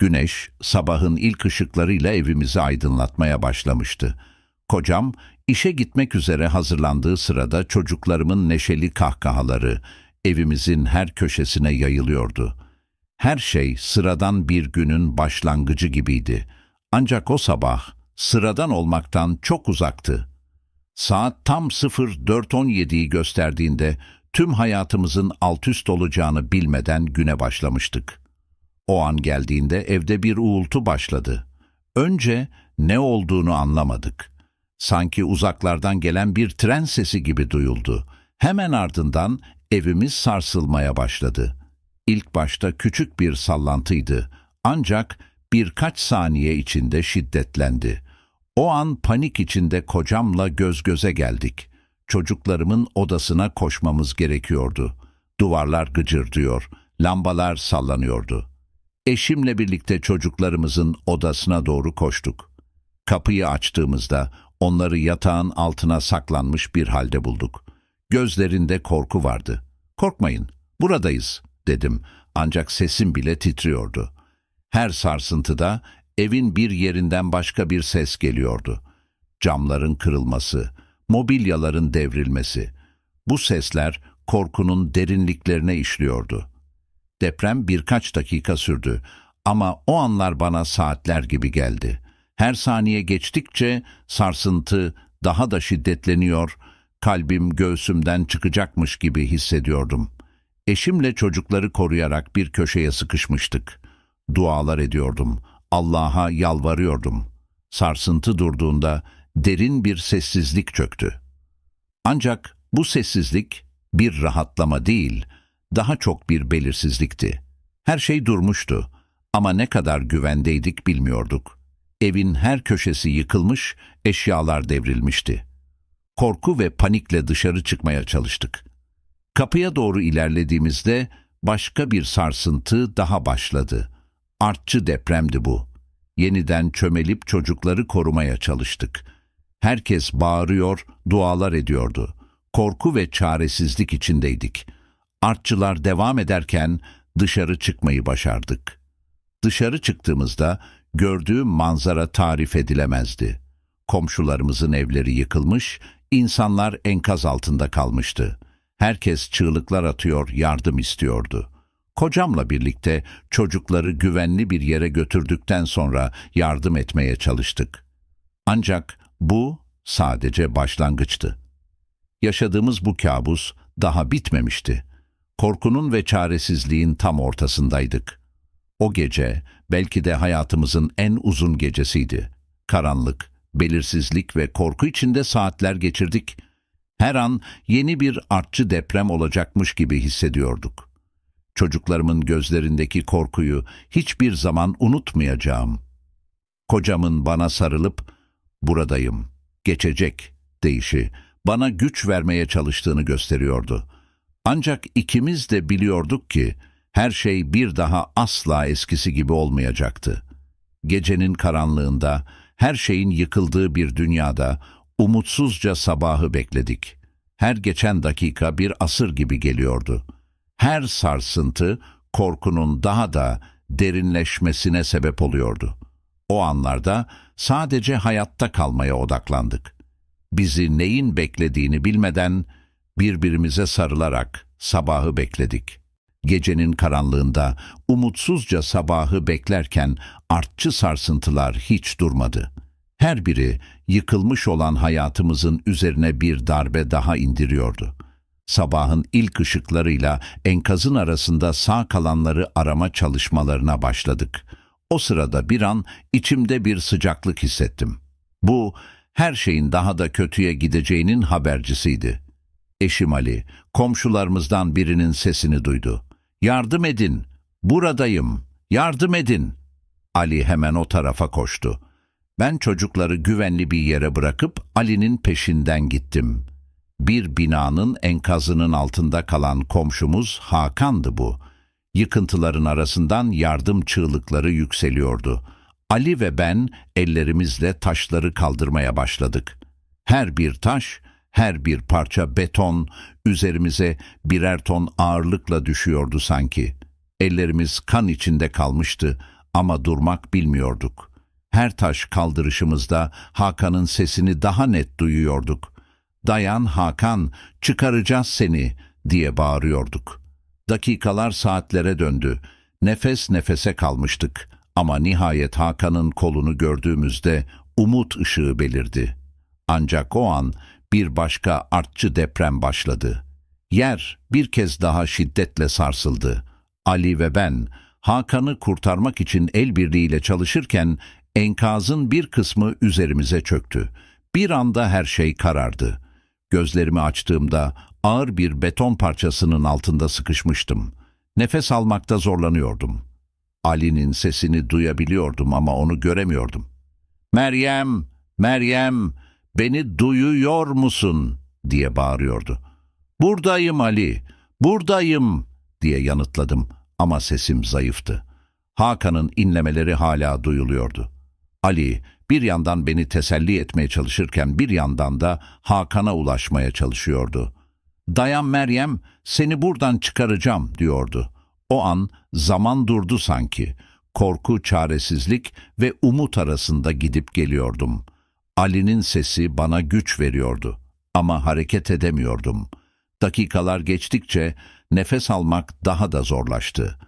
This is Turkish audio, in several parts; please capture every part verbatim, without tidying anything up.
Güneş sabahın ilk ışıklarıyla evimizi aydınlatmaya başlamıştı. Kocam işe gitmek üzere hazırlandığı sırada çocuklarımın neşeli kahkahaları evimizin her köşesine yayılıyordu. Her şey sıradan bir günün başlangıcı gibiydi. Ancak o sabah sıradan olmaktan çok uzaktı. Saat tam sıfır dört on yedi'yi gösterdiğinde tüm hayatımızın altüst olacağını bilmeden güne başlamıştık. O an geldiğinde evde bir uğultu başladı. Önce ne olduğunu anlamadık. Sanki uzaklardan gelen bir tren sesi gibi duyuldu. Hemen ardından evimiz sarsılmaya başladı. İlk başta küçük bir sallantıydı. Ancak birkaç saniye içinde şiddetlendi. O an panik içinde kocamla göz göze geldik. Çocuklarımın odasına koşmamız gerekiyordu. Duvarlar gıcırdıyor, lambalar sallanıyordu. Eşimle birlikte çocuklarımızın odasına doğru koştuk. Kapıyı açtığımızda onları yatağın altına saklanmış bir halde bulduk. Gözlerinde korku vardı. "Korkmayın, buradayız," dedim. Ancak sesim bile titriyordu. Her sarsıntıda evin bir yerinden başka bir ses geliyordu. Camların kırılması, mobilyaların devrilmesi. Bu sesler korkunun derinliklerine işliyordu. Deprem birkaç dakika sürdü ama o anlar bana saatler gibi geldi. Her saniye geçtikçe sarsıntı daha da şiddetleniyor, kalbim göğsümden çıkacakmış gibi hissediyordum. Eşimle çocukları koruyarak bir köşeye sıkışmıştık. Dualar ediyordum, Allah'a yalvarıyordum. Sarsıntı durduğunda derin bir sessizlik çöktü. Ancak bu sessizlik bir rahatlama değil, daha çok bir belirsizlikti. Her şey durmuştu ama ne kadar güvendeydik bilmiyorduk. Evin her köşesi yıkılmış, eşyalar devrilmişti. Korku ve panikle dışarı çıkmaya çalıştık. Kapıya doğru ilerlediğimizde başka bir sarsıntı daha başladı. Artçı depremdi bu. Yeniden çömelip çocukları korumaya çalıştık. Herkes bağırıyor, dualar ediyordu. Korku ve çaresizlik içindeydik. Artçılar devam ederken dışarı çıkmayı başardık. Dışarı çıktığımızda gördüğüm manzara tarif edilemezdi. Komşularımızın evleri yıkılmış, insanlar enkaz altında kalmıştı. Herkes çığlıklar atıyor, yardım istiyordu. Kocamla birlikte çocukları güvenli bir yere götürdükten sonra yardım etmeye çalıştık. Ancak bu sadece başlangıçtı. Yaşadığımız bu kabus daha bitmemişti. Korkunun ve çaresizliğin tam ortasındaydık. O gece belki de hayatımızın en uzun gecesiydi. Karanlık, belirsizlik ve korku içinde saatler geçirdik. Her an yeni bir artçı deprem olacakmış gibi hissediyorduk. Çocuklarımın gözlerindeki korkuyu hiçbir zaman unutmayacağım. Kocamın bana sarılıp "Buradayım, geçecek" deyişi bana güç vermeye çalıştığını gösteriyordu. Ancak ikimiz de biliyorduk ki her şey bir daha asla eskisi gibi olmayacaktı. Gecenin karanlığında, her şeyin yıkıldığı bir dünyada umutsuzca sabahı bekledik. Her geçen dakika bir asır gibi geliyordu. Her sarsıntı korkunun daha da derinleşmesine sebep oluyordu. O anlarda sadece hayatta kalmaya odaklandık. Bizi neyin beklediğini bilmeden birbirimize sarılarak sabahı bekledik. Gecenin karanlığında umutsuzca sabahı beklerken artçı sarsıntılar hiç durmadı. Her biri yıkılmış olan hayatımızın üzerine bir darbe daha indiriyordu. Sabahın ilk ışıklarıyla enkazın arasında sağ kalanları arama çalışmalarına başladık. O sırada bir an içimde bir sıcaklık hissettim. Bu, her şeyin daha da kötüye gideceğinin habercisiydi. Eşim Ali, komşularımızdan birinin sesini duydu. "Yardım edin, buradayım, yardım edin." Ali hemen o tarafa koştu. Ben çocukları güvenli bir yere bırakıp Ali'nin peşinden gittim. Bir binanın enkazının altında kalan komşumuz Hakan'dı bu. Yıkıntıların arasından yardım çığlıkları yükseliyordu. Ali ve ben ellerimizle taşları kaldırmaya başladık. Her bir taş, her bir parça beton üzerimize birer ton ağırlıkla düşüyordu sanki. Ellerimiz kan içinde kalmıştı Ama durmak bilmiyorduk. Her taş kaldırışımızda Hakan'ın sesini daha net duyuyorduk. "Dayan Hakan, çıkaracağız seni" diye bağırıyorduk. Dakikalar saatlere döndü. Nefes nefese kalmıştık. Ama nihayet Hakan'ın kolunu gördüğümüzde umut ışığı belirdi. Ancak o an bir başka artçı deprem başladı. Yer bir kez daha şiddetle sarsıldı. Ali ve ben Hakan'ı kurtarmak için el birliğiyle çalışırken enkazın bir kısmı üzerimize çöktü. Bir anda her şey karardı. Gözlerimi açtığımda ağır bir beton parçasının altında sıkışmıştım. Nefes almakta zorlanıyordum. Ali'nin sesini duyabiliyordum ama onu göremiyordum. "Meryem, Meryem, beni duyuyor musun?" diye bağırıyordu. "Buradayım Ali, buradayım" diye yanıtladım ama sesim zayıftı. Hakan'ın inlemeleri hala duyuluyordu. Ali bir yandan beni teselli etmeye çalışırken bir yandan da Hakan'a ulaşmaya çalışıyordu. "Dayan Meryem, seni buradan çıkaracağım" diyordu. O an zaman durdu sanki. Korku, çaresizlik ve umut arasında gidip geliyordum. Ali'nin sesi bana güç veriyordu ama hareket edemiyordum. Dakikalar geçtikçe nefes almak daha da zorlaştı.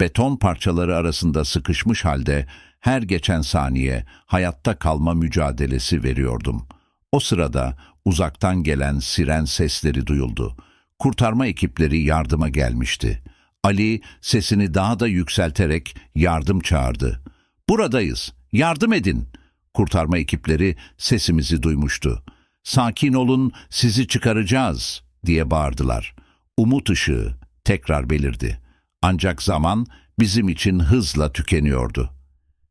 Beton parçaları arasında sıkışmış halde her geçen saniye hayatta kalma mücadelesi veriyordum. O sırada uzaktan gelen siren sesleri duyuldu. Kurtarma ekipleri yardıma gelmişti. Ali sesini daha da yükselterek yardım çağırdı. "Buradayız, yardım edin." Kurtarma ekipleri sesimizi duymuştu. "Sakin olun, sizi çıkaracağız" diye bağırdılar. Umut ışığı tekrar belirdi. Ancak zaman bizim için hızla tükeniyordu.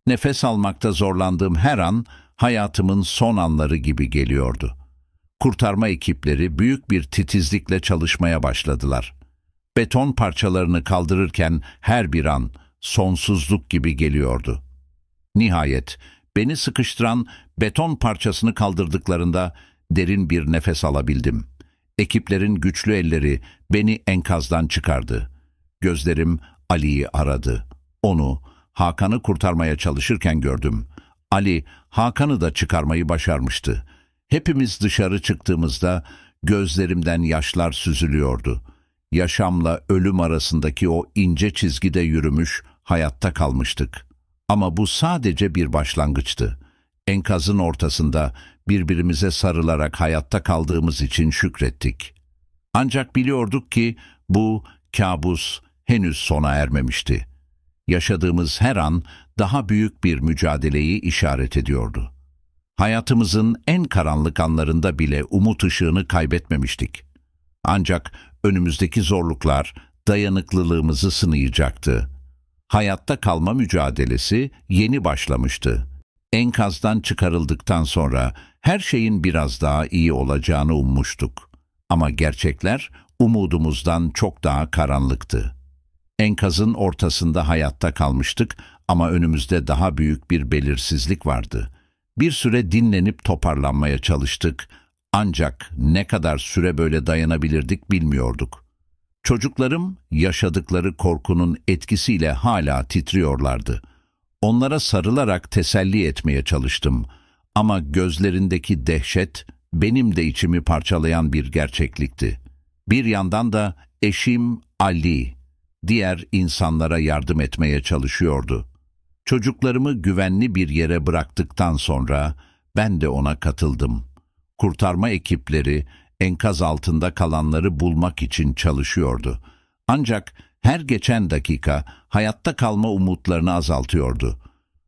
Nefes almakta zorlandığım her an hayatımın son anları gibi geliyordu. Kurtarma ekipleri büyük bir titizlikle çalışmaya başladılar. Beton parçalarını kaldırırken her bir an sonsuzluk gibi geliyordu. Nihayet beni sıkıştıran beton parçasını kaldırdıklarında derin bir nefes alabildim. Ekiplerin güçlü elleri beni enkazdan çıkardı. Gözlerim Ali'yi aradı. Onu, Hakan'ı kurtarmaya çalışırken gördüm. Ali, Hakan'ı da çıkarmayı başarmıştı. Hepimiz dışarı çıktığımızda gözlerimden yaşlar süzülüyordu. Yaşamla ölüm arasındaki o ince çizgide yürümüş, hayatta kalmıştık. Ama bu sadece bir başlangıçtı. Enkazın ortasında birbirimize sarılarak hayatta kaldığımız için şükrettik. Ancak biliyorduk ki bu kabus henüz sona ermemişti. Yaşadığımız her an daha büyük bir mücadeleyi işaret ediyordu. Hayatımızın en karanlık anlarında bile umut ışığını kaybetmemiştik. Ancak önümüzdeki zorluklar dayanıklılığımızı sınayacaktı. Hayatta kalma mücadelesi yeni başlamıştı. Enkazdan çıkarıldıktan sonra her şeyin biraz daha iyi olacağını ummuştuk. Ama gerçekler umudumuzdan çok daha karanlıktı. Enkazın ortasında hayatta kalmıştık ama önümüzde daha büyük bir belirsizlik vardı. Bir süre dinlenip toparlanmaya çalıştık. Ancak ne kadar süre böyle dayanabilirdik bilmiyorduk. Çocuklarım yaşadıkları korkunun etkisiyle hala titriyorlardı. Onlara sarılarak teselli etmeye çalıştım. Ama gözlerindeki dehşet benim de içimi parçalayan bir gerçeklikti. Bir yandan da eşim Ali diğer insanlara yardım etmeye çalışıyordu. Çocuklarımı güvenli bir yere bıraktıktan sonra ben de ona katıldım. Kurtarma ekipleri enkaz altında kalanları bulmak için çalışıyordu. Ancak her geçen dakika hayatta kalma umutlarını azaltıyordu.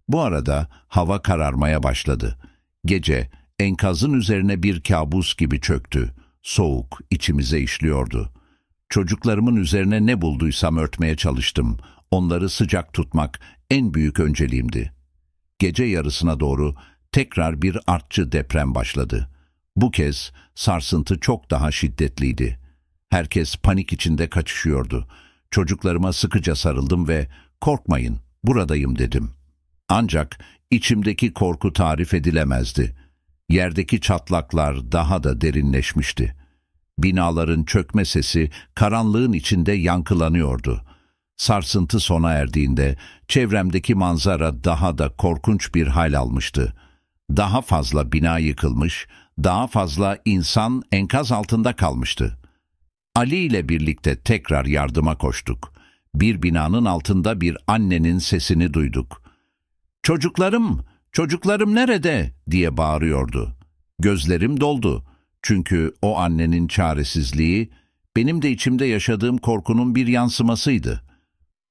Bu arada hava kararmaya başladı. Gece enkazın üzerine bir kabus gibi çöktü. Soğuk içimize işliyordu. Çocuklarımın üzerine ne bulduysam örtmeye çalıştım. Onları sıcak tutmak en büyük önceliğimdi. Gece yarısına doğru tekrar bir artçı deprem başladı. Bu kez sarsıntı çok daha şiddetliydi. Herkes panik içinde kaçışıyordu. Çocuklarıma sıkıca sarıldım ve "Korkmayın, buradayım" dedim. Ancak içimdeki korku tarif edilemezdi. Yerdeki çatlaklar daha da derinleşmişti. Binaların çökme sesi karanlığın içinde yankılanıyordu. Sarsıntı sona erdiğinde çevremdeki manzara daha da korkunç bir hal almıştı. Daha fazla bina yıkılmış, daha fazla insan enkaz altında kalmıştı. Ali ile birlikte tekrar yardıma koştuk. Bir binanın altında bir annenin sesini duyduk. "Çocuklarım, çocuklarım nerede?" diye bağırıyordu. Gözlerim doldu. Çünkü o annenin çaresizliği, benim de içimde yaşadığım korkunun bir yansımasıydı.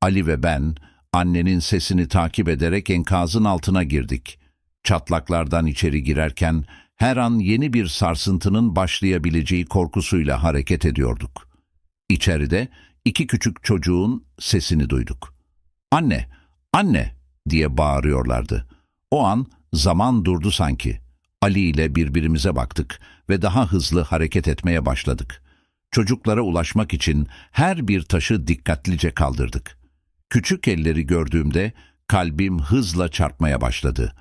Ali ve ben, annenin sesini takip ederek enkazın altına girdik. Çatlaklardan içeri girerken, her an yeni bir sarsıntının başlayabileceği korkusuyla hareket ediyorduk. İçeride iki küçük çocuğun sesini duyduk. "Anne, anne!" diye bağırıyorlardı. O an zaman durdu sanki. Ali ile birbirimize baktık ve daha hızlı hareket etmeye başladık. Çocuklara ulaşmak için her bir taşı dikkatlice kaldırdık. Küçük elleri gördüğümde kalbim hızla çarpmaya başladı.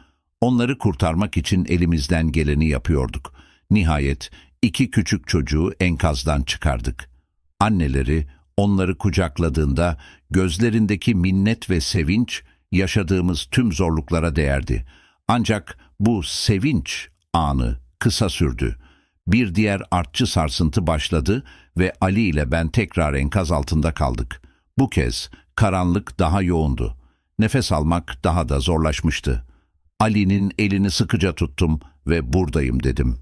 Onları kurtarmak için elimizden geleni yapıyorduk. Nihayet iki küçük çocuğu enkazdan çıkardık. Anneleri onları kucakladığında gözlerindeki minnet ve sevinç yaşadığımız tüm zorluklara değerdi. Ancak bu sevinç anı kısa sürdü. Bir diğer artçı sarsıntı başladı ve Ali ile ben tekrar enkaz altında kaldık. Bu kez karanlık daha yoğundu. Nefes almak daha da zorlaşmıştı. Ali'nin elini sıkıca tuttum ve "buradayım" dedim.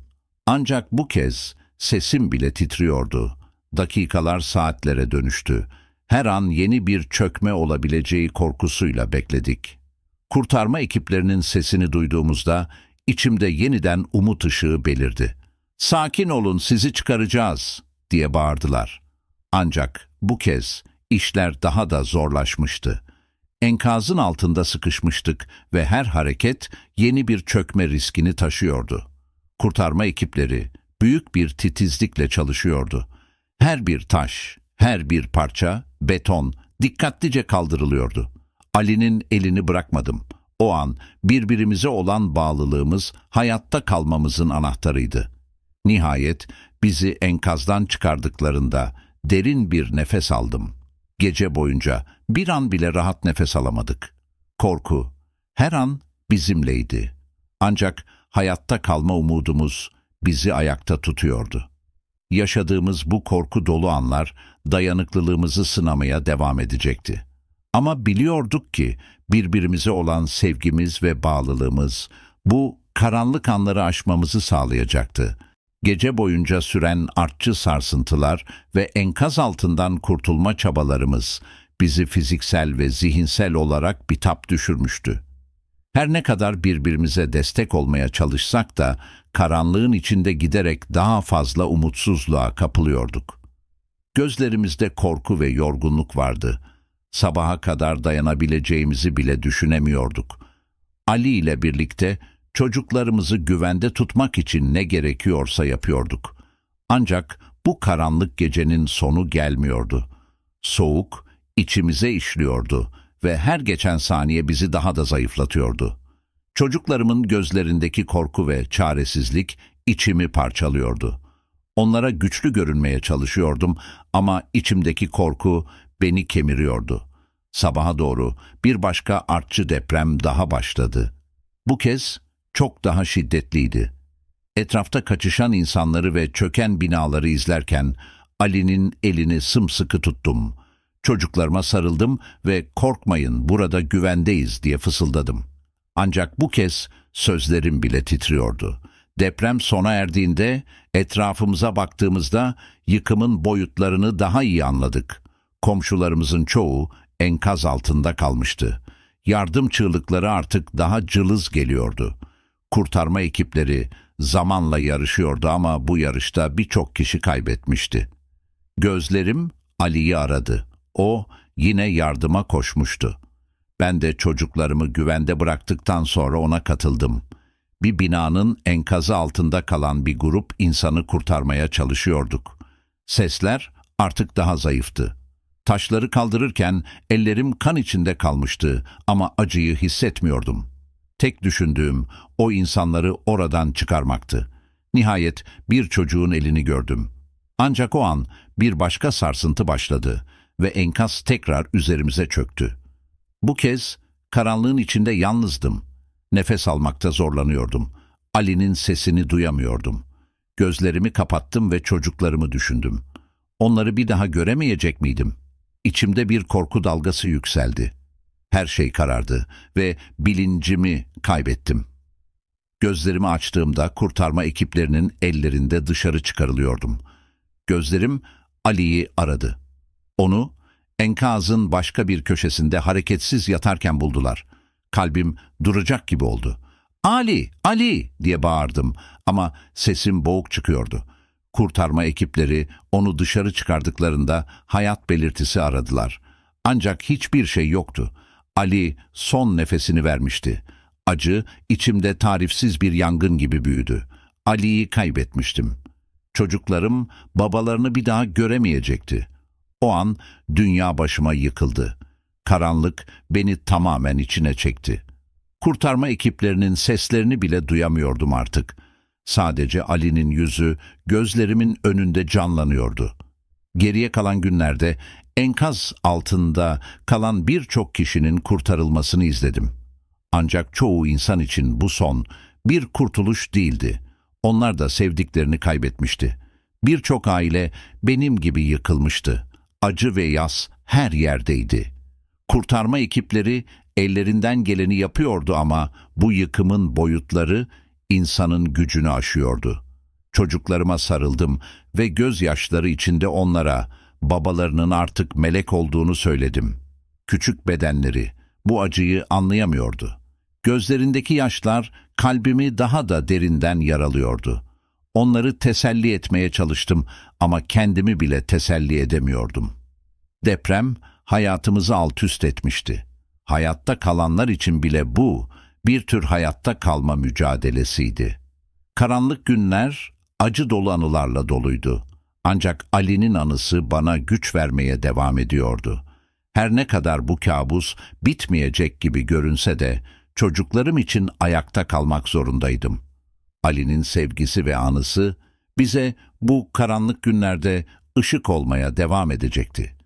Ancak bu kez sesim bile titriyordu. Dakikalar saatlere dönüştü. Her an yeni bir çökme olabileceği korkusuyla bekledik. Kurtarma ekiplerinin sesini duyduğumuzda içimde yeniden umut ışığı belirdi. "Sakin olun, sizi çıkaracağız" diye bağırdılar. Ancak bu kez işler daha da zorlaşmıştı. Enkazın altında sıkışmıştık ve her hareket yeni bir çökme riskini taşıyordu. Kurtarma ekipleri büyük bir titizlikle çalışıyordu. Her bir taş, her bir parça beton dikkatlice kaldırılıyordu. Ali'nin elini bırakmadım. O an birbirimize olan bağlılığımız hayatta kalmamızın anahtarıydı. Nihayet bizi enkazdan çıkardıklarında derin bir nefes aldım. Gece boyunca bir an bile rahat nefes alamadık. Korku her an bizimleydi. Ancak hayatta kalma umudumuz bizi ayakta tutuyordu. Yaşadığımız bu korku dolu anlar dayanıklılığımızı sınamaya devam edecekti. Ama biliyorduk ki birbirimize olan sevgimiz ve bağlılığımız bu karanlık anları aşmamızı sağlayacaktı. Gece boyunca süren artçı sarsıntılar ve enkaz altından kurtulma çabalarımız bizi fiziksel ve zihinsel olarak bitap düşürmüştü. Her ne kadar birbirimize destek olmaya çalışsak da karanlığın içinde giderek daha fazla umutsuzluğa kapılıyorduk. Gözlerimizde korku ve yorgunluk vardı. Sabaha kadar dayanabileceğimizi bile düşünemiyorduk. Ali ile birlikte çocuklarımızı güvende tutmak için ne gerekiyorsa yapıyorduk. Ancak bu karanlık gecenin sonu gelmiyordu. Soğuk içimize işliyordu ve her geçen saniye bizi daha da zayıflatıyordu. Çocuklarımın gözlerindeki korku ve çaresizlik içimi parçalıyordu. Onlara güçlü görünmeye çalışıyordum ama içimdeki korku beni kemiriyordu. Sabaha doğru bir başka artçı deprem daha başladı. Bu kez çok daha şiddetliydi. Etrafta kaçışan insanları ve çöken binaları izlerken Ali'nin elini sımsıkı tuttum. Çocuklarıma sarıldım ve "korkmayın, burada güvendeyiz" diye fısıldadım. Ancak bu kez sözlerim bile titriyordu. Deprem sona erdiğinde etrafımıza baktığımızda yıkımın boyutlarını daha iyi anladık. Komşularımızın çoğu enkaz altında kalmıştı. Yardım çığlıkları artık daha cılız geliyordu. Kurtarma ekipleri zamanla yarışıyordu ama bu yarışta birçok kişi kaybetmişti. Gözlerim Ali'yi aradı. O yine yardıma koşmuştu. Ben de çocuklarımı güvende bıraktıktan sonra ona katıldım. Bir binanın enkazı altında kalan bir grup insanı kurtarmaya çalışıyorduk. Sesler artık daha zayıftı. Taşları kaldırırken ellerim kan içinde kalmıştı ama acıyı hissetmiyordum. Tek düşündüğüm o insanları oradan çıkarmaktı. Nihayet bir çocuğun elini gördüm. Ancak o an bir başka sarsıntı başladı ve enkaz tekrar üzerimize çöktü. Bu kez karanlığın içinde yalnızdım. Nefes almakta zorlanıyordum. Ali'nin sesini duyamıyordum. Gözlerimi kapattım ve çocuklarımı düşündüm. Onları bir daha göremeyecek miydim? İçimde bir korku dalgası yükseldi. Her şey karardı ve bilincimi kaybettim. Gözlerimi açtığımda kurtarma ekiplerinin ellerinde dışarı çıkarılıyordum. Gözlerim Ali'yi aradı. Onu enkazın başka bir köşesinde hareketsiz yatarken buldular. Kalbim duracak gibi oldu. "Ali, Ali!" diye bağırdım ama sesim boğuk çıkıyordu. Kurtarma ekipleri onu dışarı çıkardıklarında hayat belirtisi aradılar. Ancak hiçbir şey yoktu. Ali son nefesini vermişti. Acı içimde tarifsiz bir yangın gibi büyüdü. Ali'yi kaybetmiştim. Çocuklarım babalarını bir daha göremeyecekti. O an dünya başıma yıkıldı. Karanlık beni tamamen içine çekti. Kurtarma ekiplerinin seslerini bile duyamıyordum artık. Sadece Ali'nin yüzü gözlerimin önünde canlanıyordu. Geriye kalan günlerde enkaz altında kalan birçok kişinin kurtarılmasını izledim. Ancak çoğu insan için bu son bir kurtuluş değildi. Onlar da sevdiklerini kaybetmişti. Birçok aile benim gibi yıkılmıştı. Acı ve yas her yerdeydi. Kurtarma ekipleri ellerinden geleni yapıyordu ama bu yıkımın boyutları insanın gücünü aşıyordu. Çocuklarıma sarıldım ve gözyaşları içinde onlara babalarının artık melek olduğunu söyledim. Küçük bedenleri bu acıyı anlayamıyordu. Gözlerindeki yaşlar kalbimi daha da derinden yaralıyordu. Onları teselli etmeye çalıştım ama kendimi bile teselli edemiyordum. Deprem hayatımızı alt üst etmişti. Hayatta kalanlar için bile bu bir tür hayatta kalma mücadelesiydi. Karanlık günler acı dolu anılarla doluydu. Ancak Ali'nin anısı bana güç vermeye devam ediyordu. Her ne kadar bu kabus bitmeyecek gibi görünse de çocuklarım için ayakta kalmak zorundaydım. Ali'nin sevgisi ve anısı bize bu karanlık günlerde ışık olmaya devam edecekti.